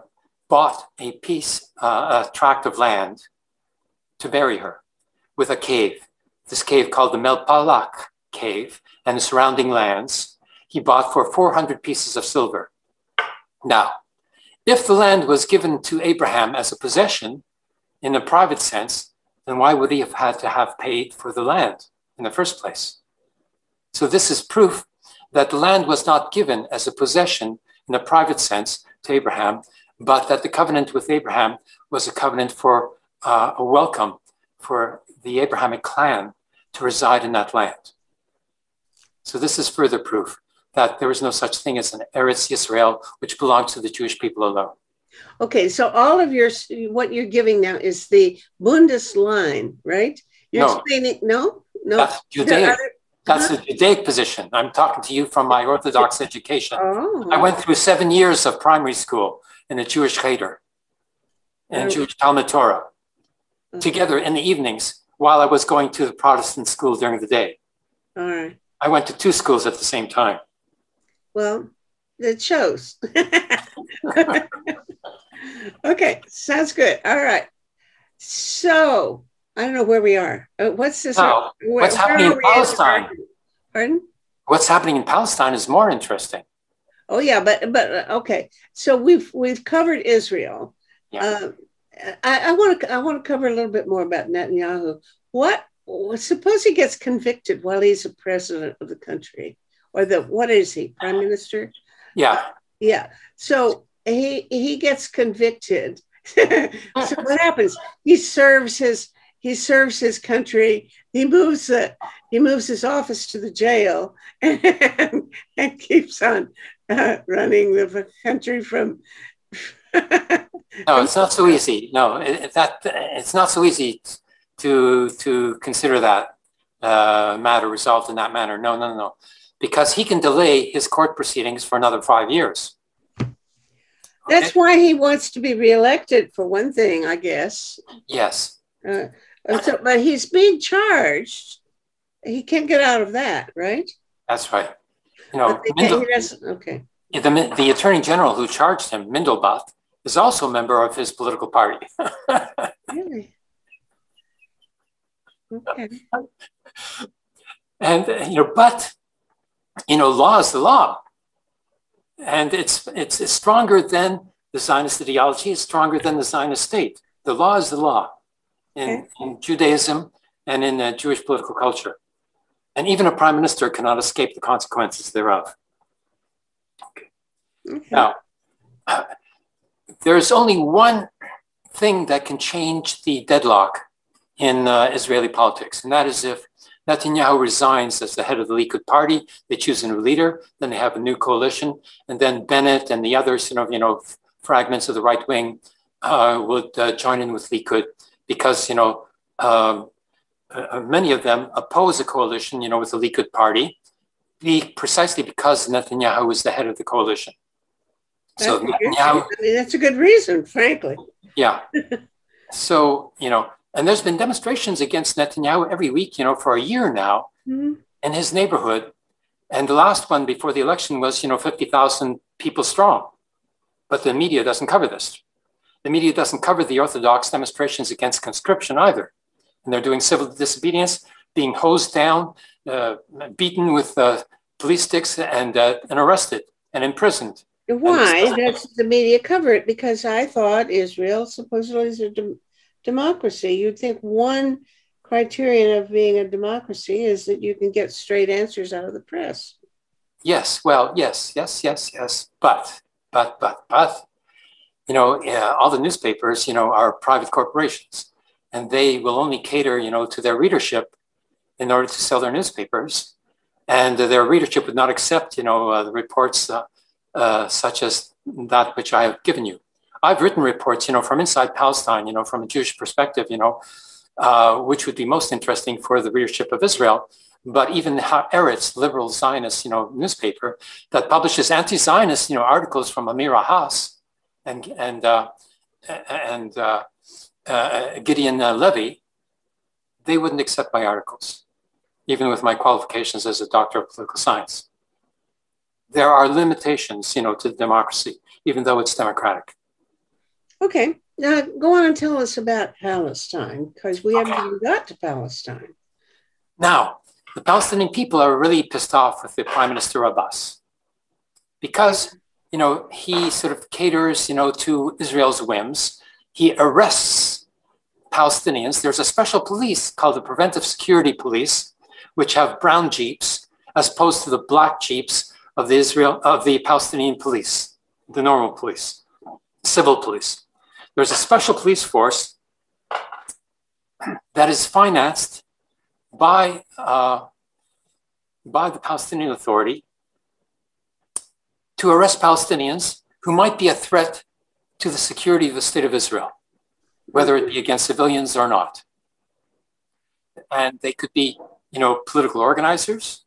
bought a piece, uh, a tract of land to bury her with a cave, this cave called the Melpalak cave and the surrounding lands. He bought for four hundred pieces of silver. Now, if the land was given to Abraham as a possession in a private sense, then why would he have had to have paid for the land in the first place? So this is proof that the land was not given as a possession in a private sense to Abraham, but that the covenant with Abraham was a covenant for uh, a welcome for the Abrahamic clan to reside in that land. So this is further proof that there is no such thing as an Eretz Yisrael, which belongs to the Jewish people alone. Okay, so all of your, what you're giving now is the Bundist line, right? You're no. explaining, no? No. That's Judaic. That's the Judaic position. I'm talking to you from my Orthodox education. Oh. I went through seven years of primary school in a Jewish cheder and oh. Jewish Talmud Torah okay. together in the evenings while I was going to the Protestant school during the day. All right. I went to two schools at the same time. Well, it shows. Okay, sounds good. All right. So... I don't know where we are. Uh, what's this? No. Where, what's happening in Palestine? Pardon? What's happening in Palestine is more interesting. Oh yeah, but but okay. So we've we've covered Israel. Yeah. Uh, I want to I want to cover a little bit more about Netanyahu. What suppose he gets convicted while he's the president of the country, or the what is he prime minister? Yeah. Uh, yeah. So he he gets convicted. So what happens? He serves his. He serves his country. He moves. Uh, he moves his office to the jail, and, and keeps on uh, running the country from. No, it's not so easy. No, it, that it's not so easy to to consider that uh, matter resolved in that manner. No, no, no, because he can delay his court proceedings for another five years. That's okay. Why he wants to be reelected, for one thing, I guess. Yes. Uh, so, but he's being charged. He can't get out of that, right? That's right. You know, Mindel, he doesn't, okay. The, the attorney general who charged him, Mandelbaum, is also a member of his political party. Really? Okay. And, you know, but, you know, law is the law. And it's, it's, it's stronger than the Zionist ideology. It's stronger than the Zionist state. The law is the law in, okay. in Judaism and in uh, Jewish political culture. And even a prime minister cannot escape the consequences thereof. Okay. Okay. Now, uh, there is only one thing that can change the deadlock in uh, Israeli politics, and that is if Netanyahu resigns as the head of the Likud party, they choose a new leader, then they have a new coalition, and then Bennett and the others, you know, you know, fragments of the right wing uh, would uh, join in with Likud because, you know, uh, uh, many of them oppose a coalition, you know, with the Likud party, be precisely because Netanyahu is the head of the coalition. That's so Netanyahu, I mean, that's a good reason, frankly. Yeah. So, you know, and there's been demonstrations against Netanyahu every week, you know, for a year now mm-hmm. in his neighborhood. And the last one before the election was, you know, fifty thousand people strong. But the media doesn't cover this. The media doesn't cover the Orthodox demonstrations against conscription either. And they're doing civil disobedience, being hosed down, uh, beaten with uh, police sticks and, uh, and arrested and imprisoned. Why does the media cover it? Because I thought Israel supposedly is a dem- democracy. You'd think one criterion of being a democracy is that you can get straight answers out of the press. Yes, well, yes, yes, yes, yes. But, but, but, but, you know, uh, all the newspapers, you know, are private corporations, and they will only cater, you know, to their readership in order to sell their newspapers. And uh, their readership would not accept, you know, uh, the reports uh, uh, such as that which I have given you. I've written reports, you know, from inside Palestine, you know, from a Jewish perspective, you know, uh, which would be most interesting for the readership of Israel. But even Eretz, liberal Zionist, you know, newspaper that publishes anti-Zionist, you know, articles from Amira Haas and and uh, and uh, uh, Gideon uh, Levy, they wouldn't accept my articles, even with my qualifications as a doctor of political science. There are limitations, you know, to democracy, even though it's democratic. Okay, now go on and tell us about Palestine, because we okay. haven't even got to Palestine. Now, the Palestinian people are really pissed off with the Prime Minister Abbas because, you know, he sort of caters, you know, to Israel's whims. He arrests Palestinians. There's a special police called the Preventive Security Police, which have brown jeeps as opposed to the black jeeps of the Israel of the Palestinian police, the normal police, civil police. There's a special police force that is financed by, uh, by the Palestinian Authority to arrest Palestinians who might be a threat to the security of the state of Israel, whether it be against civilians or not. And they could be, you know, political organizers.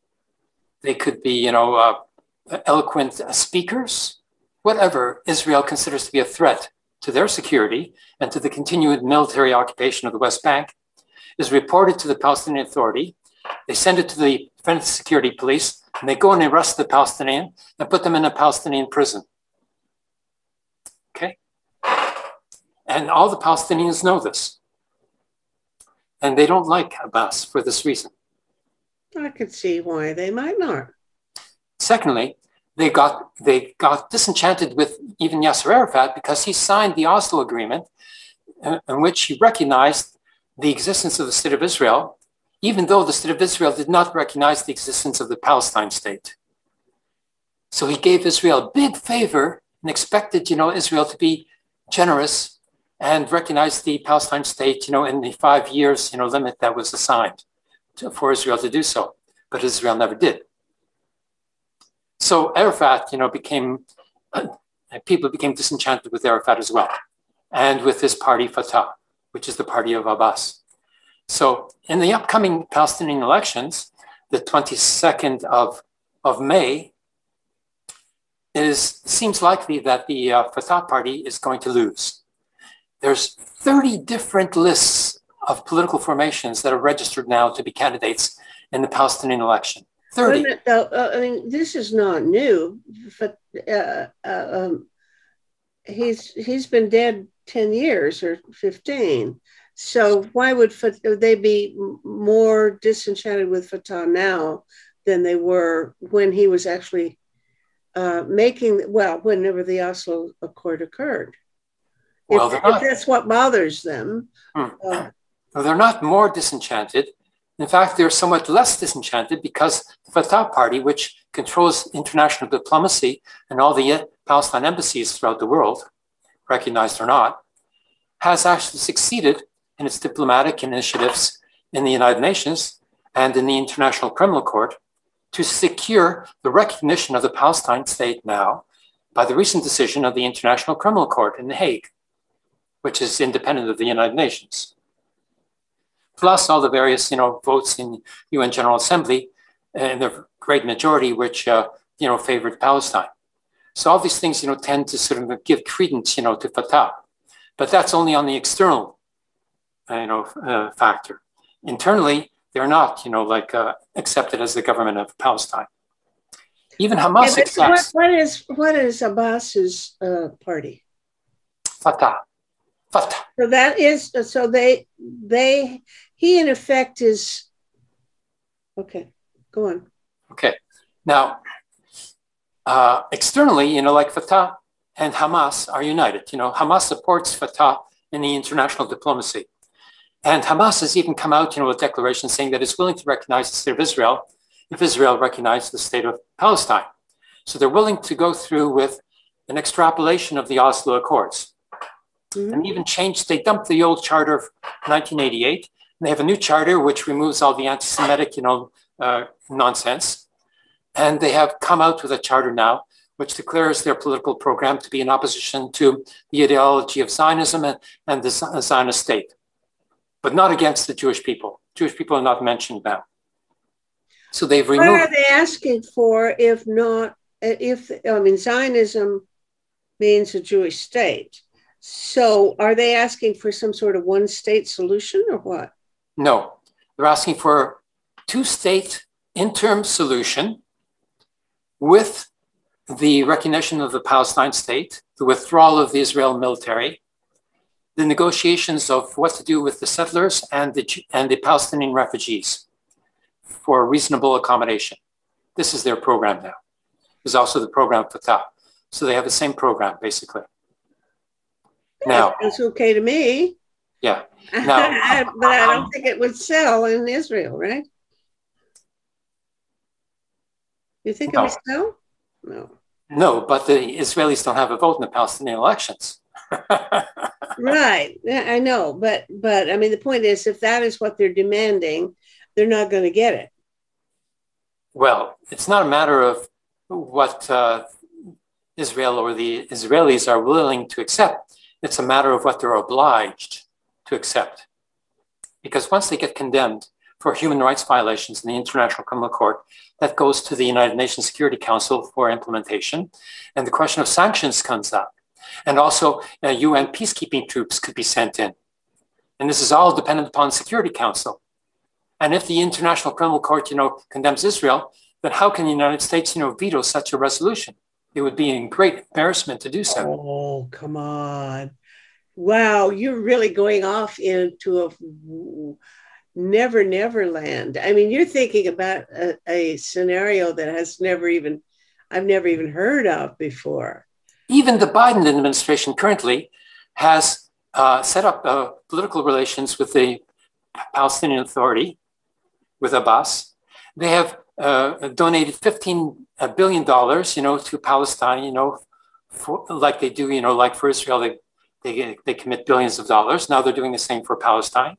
They could be, you know, uh, eloquent speakers, whatever Israel considers to be a threat to their security and to the continued military occupation of the West Bank is reported to the Palestinian Authority. They send it to the Defense Security Police, and they go and arrest the Palestinian and put them in a Palestinian prison. Okay? And all the Palestinians know this. And they don't like Abbas for this reason. I could see why they might not. Secondly, They got, they got disenchanted with even Yasser Arafat because he signed the Oslo Agreement in, in which he recognized the existence of the state of Israel, even though the state of Israel did not recognize the existence of the Palestine state. So he gave Israel a big favor and expected, you know, Israel to be generous and recognize the Palestine state, you know, in the five years, you know, limit that was assigned to, for Israel to do so. But Israel never did. So Arafat, you know, became, uh, people became disenchanted with Arafat as well, and with his party, Fatah, which is the party of Abbas. So in the upcoming Palestinian elections, the twenty-second of, of May, it is, seems likely that the uh, Fatah party is going to lose. There's thirty different lists of political formations that are registered now to be candidates in the Palestinian election. thirty. Minute, though, uh, I mean, this is not new. But, uh, uh, um, he's he's been dead ten years or fifteen. So why would they be more disenchanted with Fatah now than they were when he was actually uh, making, well, whenever the Oslo Accord occurred? Well, if, if that's what bothers them. Hmm. Uh, well, they're not more disenchanted. In fact, they're somewhat less disenchanted because the Fatah party, which controls international diplomacy and all the Palestine embassies throughout the world, recognized or not, has actually succeeded in its diplomatic initiatives in the United Nations and in the International Criminal Court to secure the recognition of the Palestine state now by the recent decision of the International Criminal Court in The Hague, which is independent of the United Nations. Plus all the various, you know, votes in U N General Assembly and the great majority, which, uh, you know, favored Palestine. So all these things, you know, tend to sort of give credence, you know, to Fatah, but that's only on the external, you know, uh, factor. Internally, they're not, you know, like uh, accepted as the government of Palestine. Even Hamas yeah, accepts. What, what is what is Abbas's uh, party? Fatah. Fatah. So that is so they they he in effect is okay. Go on. Okay. Now, uh, externally, you know, like Fatah and Hamas are united. You know, Hamas supports Fatah in the international diplomacy. And Hamas has even come out, you know, with a declaration saying that it's willing to recognize the state of Israel if Israel recognizes the state of Palestine. So they're willing to go through with an extrapolation of the Oslo Accords. Mm-hmm. And even change, they dumped the old charter of nineteen eighty-eight, and they have a new charter which removes all the anti-Semitic, you know, Uh, nonsense. And they have come out with a charter now, which declares their political program to be in opposition to the ideology of Zionism and, and the Zionist state, but not against the Jewish people. Jewish people are not mentioned now. So they've removed. What are they asking for if not, if, I mean, Zionism means a Jewish state. So are they asking for some sort of one state solution or what? No, they're asking for two-state interim solution with the recognition of the Palestine state, the withdrawal of the Israel military, the negotiations of what to do with the settlers and the, and the Palestinian refugees for reasonable accommodation. This is their program now. There's also the program Fatah. So they have the same program, basically. Now, it's okay to me. Yeah. Now, but I don't think it would sell in Israel, right? You think no. it was no? No. No, but the Israelis don't have a vote in the Palestinian elections. Right. I know. But, but I mean, the point is, if that is what they're demanding, they're not going to get it. Well, it's not a matter of what uh, Israel or the Israelis are willing to accept. It's a matter of what they're obliged to accept. Because once they get condemned for human rights violations in the International Criminal Court, that goes to the United Nations Security Council for implementation. And the question of sanctions comes up. And also uh, U N peacekeeping troops could be sent in. And this is all dependent upon the Security Council. And if the International Criminal Court, you know, condemns Israel, then how can the United States, you know, veto such a resolution? It would be in great embarrassment to do so. Oh, come on. Wow, you're really going off into a never, never land. I mean, you're thinking about a, a scenario that has never even, I've never even heard of before. Even the Biden administration currently has uh, set up uh, political relations with the Palestinian Authority, with Abbas. They have uh, donated fifteen billion dollars, you know, to Palestine, you know, for, like they do, you know, like for Israel, they, they, they commit billions of dollars. Now they're doing the same for Palestine.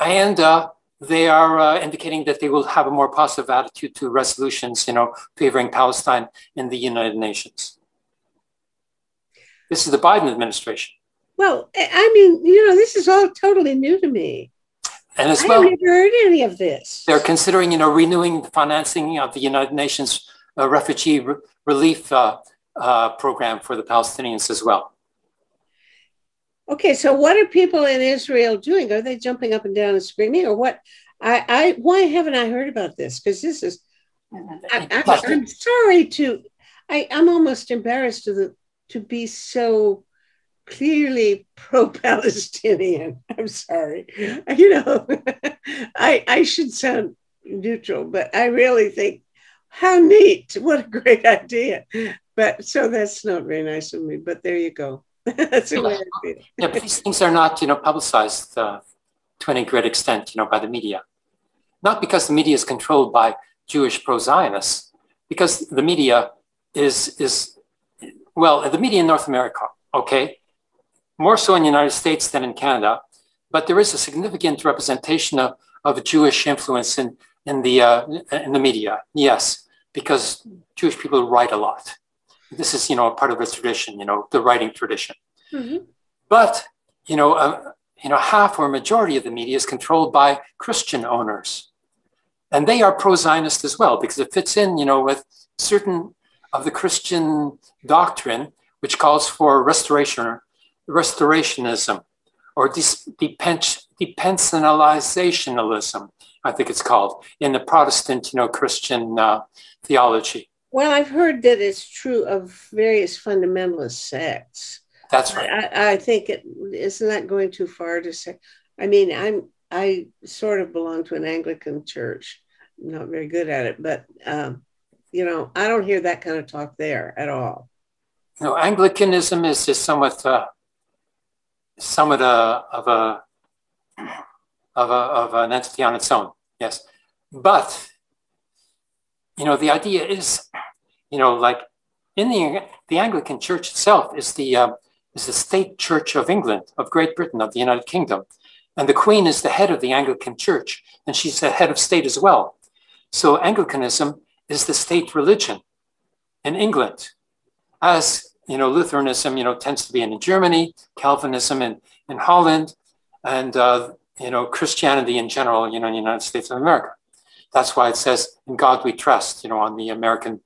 And uh, they are uh, indicating that they will have a more positive attitude to resolutions, you know, favoring Palestine in the United Nations. This is the Biden administration. Well, I mean, you know, this is all totally new to me. And as well, I've never heard any of this. They're considering, you know, renewing the financing of the United Nations a refugee re relief uh, uh, program for the Palestinians as well. Okay, so what are people in Israel doing? Are they jumping up and down and screaming, or what? I, I why haven't I heard about this? Because this is, I, I'm, I'm sorry to, I, I'm almost embarrassed to the to be so clearly pro-Palestinian. I'm sorry, you know, I I should sound neutral, but I really think how neat, what a great idea. But so that's not very nice of me. But there you go. That's a way I feel. Yeah, but these things are not, you know, publicized uh, to any great extent, you know, by the media. Not because the media is controlled by Jewish pro-Zionists, because the media is, is, well, the media in North America, okay, more so in the United States than in Canada, but there is a significant representation of, of Jewish influence in, in, the, uh, in the media, yes, because Jewish people write a lot. This is, you know, part of the tradition, you know, the writing tradition. Mm-hmm. But, you know, uh, you know, half or majority of the media is controlled by Christian owners. And they are pro-Zionist as well, because it fits in, you know, with certain of the Christian doctrine, which calls for restoration, restorationism, or depenalizationalism, I think it's called, in the Protestant, you know, Christian uh, theology. Well, I've heard that it's true of various fundamentalist sects. That's right. I, I think it is not going too far to say. I mean, I'm I sort of belong to an Anglican church. I'm not very good at it, but um, you know, I don't hear that kind of talk there at all. No, Anglicanism is just somewhat, uh, somewhat uh, of a of a of an entity on its own. Yes, but. You know, the idea is, you know, like in the, the Anglican Church itself is the, uh, is the state church of England, of Great Britain, of the United Kingdom. And the Queen is the head of the Anglican Church, and she's the head of state as well. So Anglicanism is the state religion in England, as, you know, Lutheranism, you know, tends to be in Germany, Calvinism in, in Holland, and, uh, you know, Christianity in general, you know, in the United States of America. That's why it says, in God we trust, you know, on the American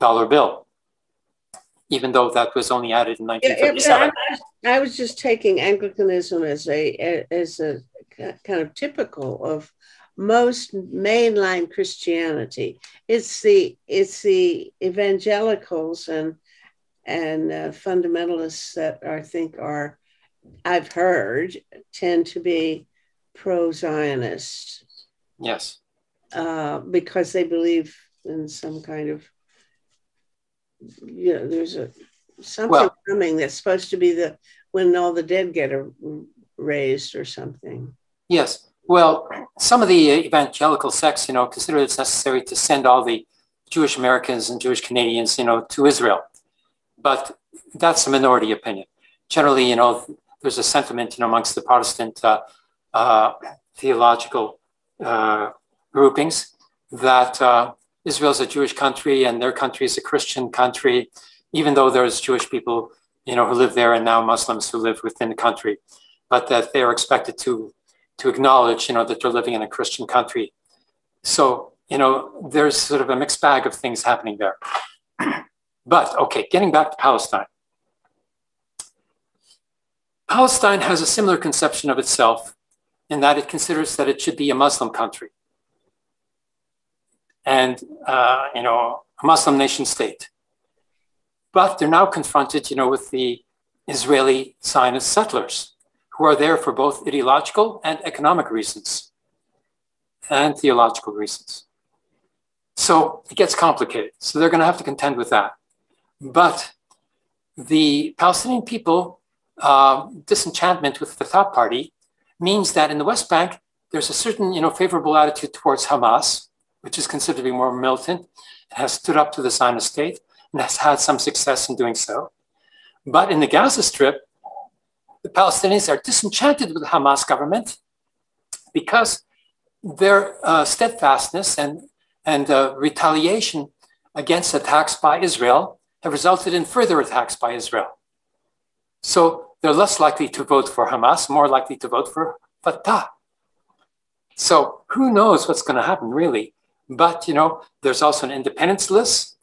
dollar bill, even though that was only added in nineteen thirty-seven. I was just taking Anglicanism as a, as a kind of typical of most mainline Christianity. It's the, it's the evangelicals and, and uh, fundamentalists that I think are, I've heard, tend to be pro-Zionist. Yes. Uh, because they believe in some kind of, you know, there's a something well, coming that's supposed to be the when all the dead get a, raised or something. Yes. Well, some of the evangelical sects, you know, consider it's necessary to send all the Jewish Americans and Jewish Canadians, you know, to Israel. But that's a minority opinion. Generally, you know, there's a sentiment, you know, amongst the Protestant uh, uh, theological uh groupings that uh, Israel is a Jewish country and their country is a Christian country, even though there's Jewish people, you know, who live there and now Muslims who live within the country, but that they are expected to, to acknowledge, you know, that they're living in a Christian country. So, you know, there's sort of a mixed bag of things happening there. But, okay, getting back to Palestine. Palestine has a similar conception of itself in that it considers that it should be a Muslim country. And, uh, you know, a Muslim nation state. But they're now confronted, you know, with the Israeli Zionist settlers who are there for both ideological and economic reasons and theological reasons. So it gets complicated. So they're going to have to contend with that. But the Palestinian people uh, disenchantment with the Fatah party means that in the West Bank, there's a certain, you know, favorable attitude towards Hamas, which is considered to be more militant, has stood up to the Zionist state and has had some success in doing so. But in the Gaza Strip, the Palestinians are disenchanted with the Hamas government because their uh, steadfastness and, and uh, retaliation against attacks by Israel have resulted in further attacks by Israel. So they're less likely to vote for Hamas, more likely to vote for Fatah. So who knows what's going to happen, really? But, you know, there's also an independence list.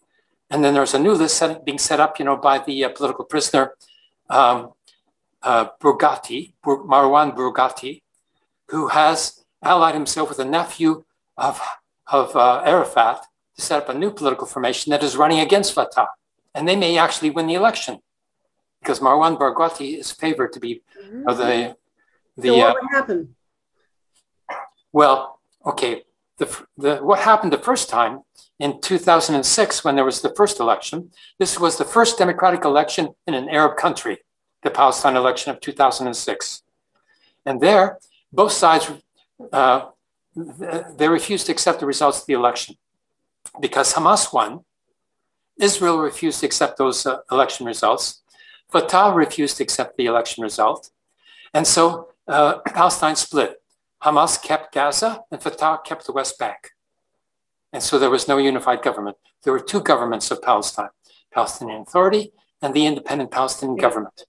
And then there's a new list set, being set up, you know, by the uh, political prisoner, um, uh, Barghouti, Marwan Barghouti, who has allied himself with a nephew of, of uh, Arafat to set up a new political formation that is running against Fatah. And they may actually win the election because Marwan Barghouti is favored to be mm-hmm. uh, the... the so what uh, would happen? Well, okay. The, the, what happened the first time in two thousand six, when there was the first election, this was the first democratic election in an Arab country, the Palestine election of two thousand six. And there, both sides, uh, they refused to accept the results of the election because Hamas won. Israel refused to accept those uh, election results. Fatah refused to accept the election result. And so uh, Palestine split. Hamas kept Gaza and Fatah kept the West Bank. And so there was no unified government. There were two governments of Palestine, Palestinian Authority and the independent Palestinian government.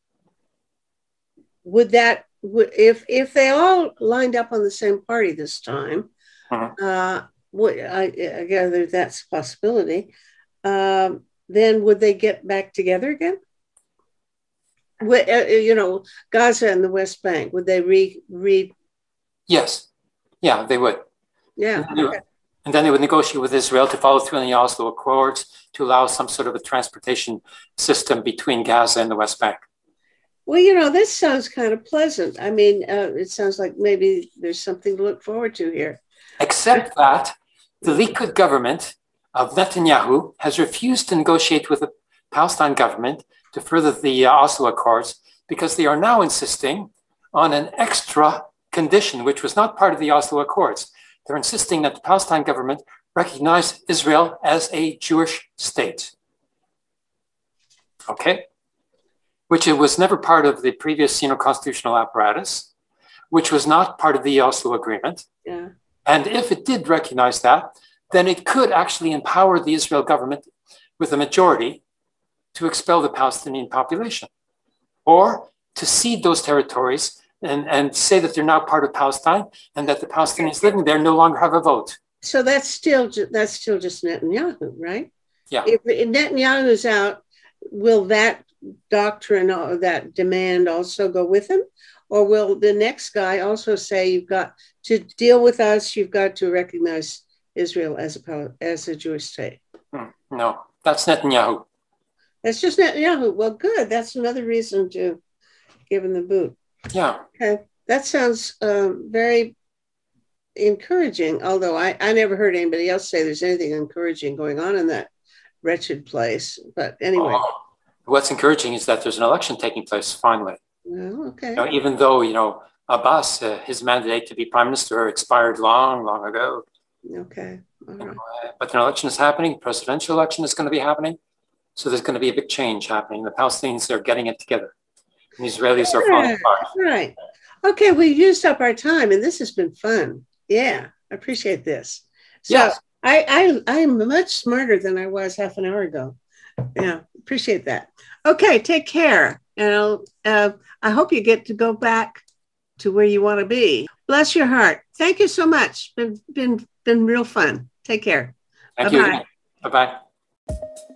Would that, would, if, if they all lined up on the same party this time, mm-hmm. uh, would, I, I gather that's a possibility, um, then would they get back together again? Would, uh, you know, Gaza and the West Bank, would they re... re Yes. Yeah, they would. Yeah. And, they would, okay. and then they would negotiate with Israel to follow through on the Oslo Accords to allow some sort of a transportation system between Gaza and the West Bank. Well, you know, this sounds kind of pleasant. I mean, uh, it sounds like maybe there's something to look forward to here. Except that the Likud government of Netanyahu has refused to negotiate with the Palestine government to further the uh, Oslo Accords because they are now insisting on an extra condition, which was not part of the Oslo Accords. They're insisting that the Palestine government recognize Israel as a Jewish state. Okay? Which it was never part of the previous, you know, constitutional apparatus, which was not part of the Oslo Agreement. Yeah. And if it did recognize that, then it could actually empower the Israel government with a majority to expel the Palestinian population or to cede those territories And, and say that they're now part of Palestine and that the Palestinians living there no longer have a vote. So that's still ju- that's still just Netanyahu, right? Yeah. If, if Netanyahu's out, will that doctrine or that demand also go with him? Or will the next guy also say, you've got to deal with us, you've got to recognize Israel as a, as a Jewish state? Hmm. No, that's Netanyahu. That's just Netanyahu. Well, good. That's another reason to give him the boot. Yeah. Okay. That sounds um, very encouraging, although I, I never heard anybody else say there's anything encouraging going on in that wretched place. But anyway. Oh, what's encouraging is that there's an election taking place finally. Oh, okay. You know, even though, you know, Abbas, uh, his mandate to be prime minister expired long, long ago. Okay. All right. You know, but an election is happening. Presidential election is going to be happening. So there's going to be a big change happening. The Palestinians are getting it together. The Israelis are falling apart. Right. Okay, we've used up our time, and this has been fun. Yeah, I appreciate this. So yes. I, I, I'm much smarter than I was half an hour ago. Yeah, appreciate that. Okay, take care. And I'll, uh, I hope you get to go back to where you want to be. Bless your heart. Thank you so much. Been, been, been real fun. Take care. Thank Bye-bye. you. Bye-bye.